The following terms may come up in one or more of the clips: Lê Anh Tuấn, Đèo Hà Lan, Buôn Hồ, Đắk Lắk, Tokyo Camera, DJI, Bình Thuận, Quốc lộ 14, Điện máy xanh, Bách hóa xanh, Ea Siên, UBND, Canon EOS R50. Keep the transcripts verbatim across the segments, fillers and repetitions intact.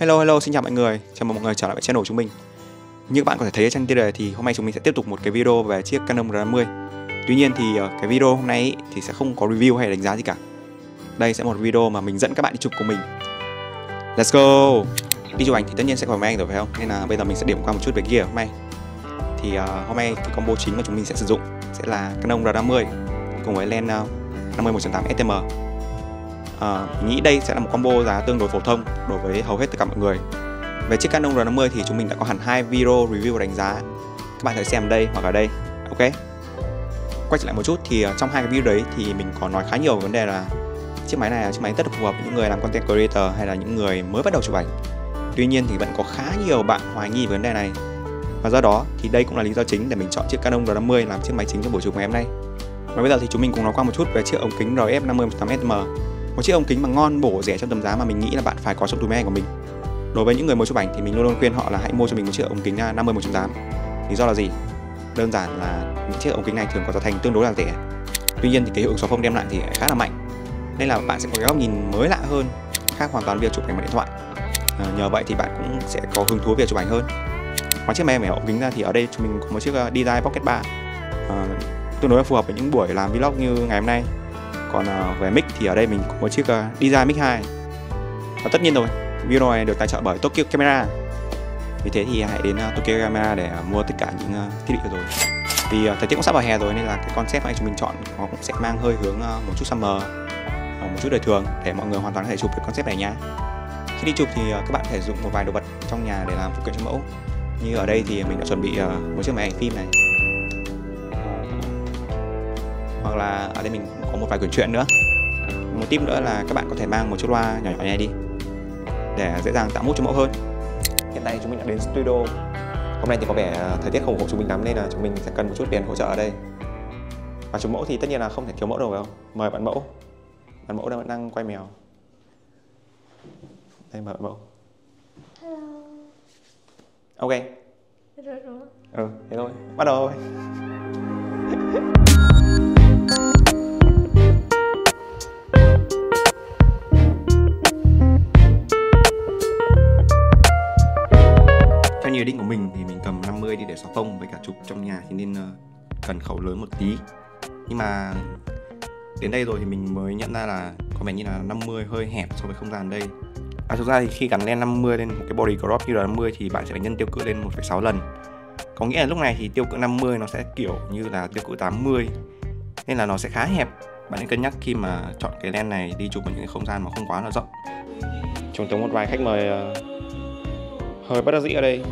Hello hello, xin chào mọi người, chào mừng mọi người trở lại với channel chúng mình. Như các bạn có thể thấy trên tiêu đề thì hôm nay chúng mình sẽ tiếp tục một cái video về chiếc Canon R năm mươi. Tuy nhiên thì cái video hôm nay thì sẽ không có review hay đánh giá gì cả. Đây sẽ một video mà mình dẫn các bạn đi chụp của mình. Let's go! Đi chụp ảnh thì tất nhiên sẽ có máy ảnh rồi phải không? Nên là bây giờ mình sẽ điểm qua một chút về gear hôm nay. Thì uh, hôm nay cái combo chính mà chúng mình sẽ sử dụng sẽ là Canon R năm mươi cùng với lens năm mươi một chấm tám ét tê em. À, mình nghĩ đây sẽ là một combo giá tương đối phổ thông đối với hầu hết tất cả mọi người. Về chiếc Canon R năm mươi thì chúng mình đã có hẳn hai video review đánh giá, các bạn hãy xem ở đây hoặc ở đây. Ok, quay trở lại một chút thì trong hai cái video đấy thì mình có nói khá nhiều về vấn đề là chiếc máy này là chiếc máy rất là phù hợp với những người làm content creator hay là những người mới bắt đầu chụp ảnh. Tuy nhiên thì vẫn có khá nhiều bạn hoài nghi về vấn đề này, và do đó thì đây cũng là lý do chính để mình chọn chiếc Canon R năm mươi làm chiếc máy chính cho buổi chụp ngày hôm nay. Và bây giờ thì chúng mình cùng nói qua một chút về chiếc ống kính rờ ép năm mươi một chấm tám ét tê em, một chiếc ống kính mà ngon bổ rẻ trong tầm giá mà mình nghĩ là bạn phải có trong túi máy ảnh của mình. Đối với những người mới chụp ảnh thì mình luôn luôn khuyên họ là hãy mua cho mình một chiếc ống kính năm mươi một chấm tám. Lý do là gì? Đơn giản là những chiếc ống kính này thường có giá thành tương đối là rẻ. Tuy nhiên thì cái hiệu ứng số phông đem lại thì khá là mạnh, nên là bạn sẽ có cái góc nhìn mới lạ hơn, khác hoàn toàn việc chụp ảnh bằng điện thoại. À, nhờ vậy thì bạn cũng sẽ có hứng thú việc chụp ảnh hơn. Ngoài chiếc máy ảnh ống kính ra thì ở đây chúng mình có một chiếc đê gi i Pocket ba, à, tương đối là phù hợp với những buổi làm vlog như ngày hôm nay. Còn về mic thì ở đây mình có một chiếc đê gi i Mic hai. Và tất nhiên rồi, video này được tài trợ bởi Tokyo Camera. Vì thế thì hãy đến Tokyo Camera để mua tất cả những thiết bị rồi. Vì thời tiết cũng sắp vào hè rồi nên là cái concept này chúng mình chọn nó cũng sẽ mang hơi hướng một chút summer, một chút đời thường để mọi người hoàn toàn có thể chụp cái concept này nha. Khi đi chụp thì các bạn có thể dùng một vài đồ vật trong nhà để làm phụ kiện cho mẫu. Như ở đây thì mình đã chuẩn bị một chiếc máy ảnh phim này, hoặc là ở đây mình có một vài quyển truyện nữa. Một tip nữa là các bạn có thể mang một chiếc loa nhỏ nhỏ này đi để dễ dàng tạo mút cho mẫu hơn. Hiện nay chúng mình đã đến studio. Hôm nay thì có vẻ thời tiết không ủng hộ chúng mình lắm nên là chúng mình sẽ cần một chút đèn hỗ trợ ở đây. Và chụp mẫu thì tất nhiên là không thể thiếu mẫu đâu phải không? Mời bạn mẫu. Bạn mẫu đang đang quay mèo. Đây mời bạn mẫu. Hello. Ok. Rồi rồi. Ừ, thế thôi. Bắt đầu thôi. Theo định của mình thì mình cầm năm mươi đi để xóa phông, với cả chụp trong nhà thì nên cần khẩu lớn một tí. Nhưng mà đến đây rồi thì mình mới nhận ra là có vẻ như là năm mươi hơi hẹp so với không gian đây. À, thực ra thì khi gắn lens năm mươi lên một cái body crop như là năm mươi thì bạn sẽ phải nhân tiêu cự lên một phẩy sáu lần. Có nghĩa là lúc này thì tiêu cự năm mươi nó sẽ kiểu như là tiêu cự tám mươi, nên là nó sẽ khá hẹp. Bạn nên cân nhắc khi mà chọn cái lens này đi chụp ở những không gian mà không quá là rộng. Chúng tôi một vài khách mời hơi bất đắc dĩ ở đây.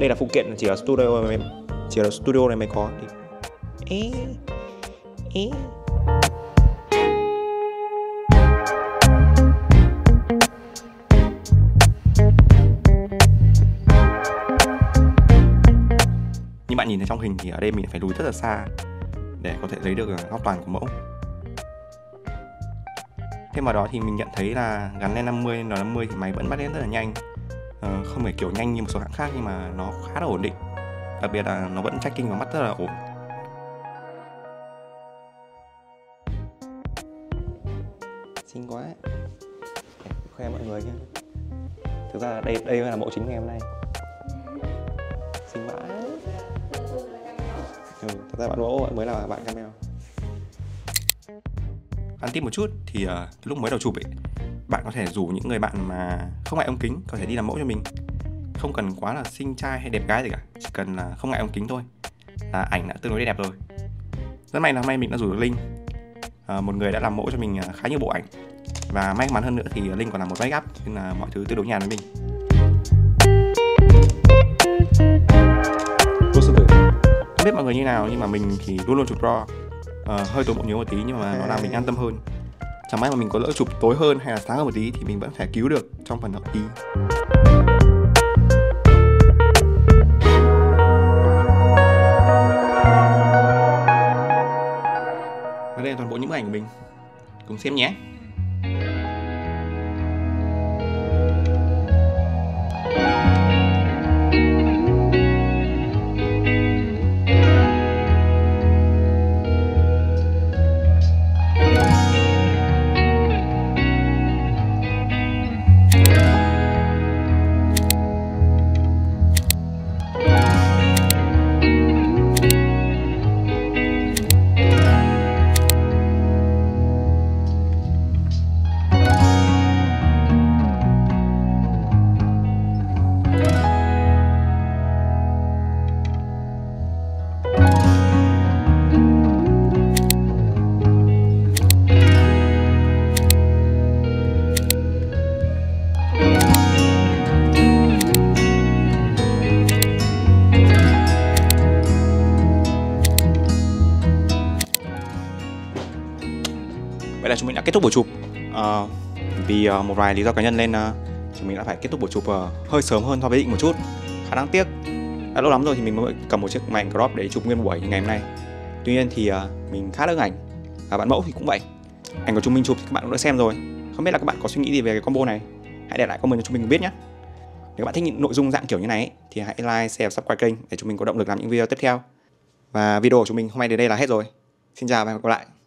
Đây là phụ kiện chỉ ở studio này, chỉ ở studio này mới có. Ê, ê. Như bạn nhìn thấy trong hình thì ở đây mình phải lùi rất là xa để có thể lấy được góc toàn của mẫu. Thêm vào đó thì mình nhận thấy là gắn lên năm mươi lên N năm mươi thì máy vẫn bắt lên rất là nhanh. Không phải kiểu nhanh như một số hãng khác nhưng mà nó khá là ổn định. Đặc biệt là nó vẫn tracking vào mắt rất là ổn. Xinh quá, khoe mọi người nhé. Thực ra đây đây là mẫu chính ngày hôm nay. Xinh vãi. Ừ, thực ra bạn mẫu mới là bạn camera. Ăn tiếp một chút thì uh, lúc mới đầu chụp ấy, bạn có thể rủ những người bạn mà không ngại ống kính có thể đi làm mẫu cho mình. Không cần quá là xinh trai hay đẹp gái gì cả, chỉ cần là không ngại ống kính thôi là ảnh đã tương đối đẹp rồi. Rất may là hôm nay mình đã rủ được Linh, à, một người đã làm mẫu cho mình khá nhiều bộ ảnh. Và may mắn hơn nữa thì Linh còn làm một make up nên là mọi thứ tương đối nhàn với mình. Không biết mọi người như nào nhưng mà mình thì luôn luôn chụp raw, à, hơi tối bộ nhớ một tí nhưng mà nó làm mình an tâm hơn. Chẳng may mà mình có lỡ chụp tối hơn hay là sáng hơn một tí thì mình vẫn phải cứu được trong phần hợp ý. Và đây là toàn bộ những bức ảnh của mình, cùng xem nhé. là chúng mình đã kết thúc buổi chụp. À, vì uh, một vài lý do cá nhân nên uh, chúng mình đã phải kết thúc buổi chụp uh, hơi sớm hơn so với định một chút. Khá đáng tiếc. Đã lâu lắm rồi thì mình mới cầm một chiếc máy crop để chụp nguyên buổi như ngày hôm nay. Tuy nhiên thì uh, mình khá ưng ảnh. Và bạn mẫu thì cũng vậy. Ảnh của chúng mình chụp thì các bạn cũng đã xem rồi. Không biết là các bạn có suy nghĩ gì về cái combo này? Hãy để lại comment cho chúng mình biết nhé. Nếu các bạn thích những nội dung dạng kiểu như này ấy, thì hãy like, share, subscribe kênh để chúng mình có động lực làm những video tiếp theo. Và video của chúng mình hôm nay đến đây là hết rồi. Xin chào và hẹn gặp lại.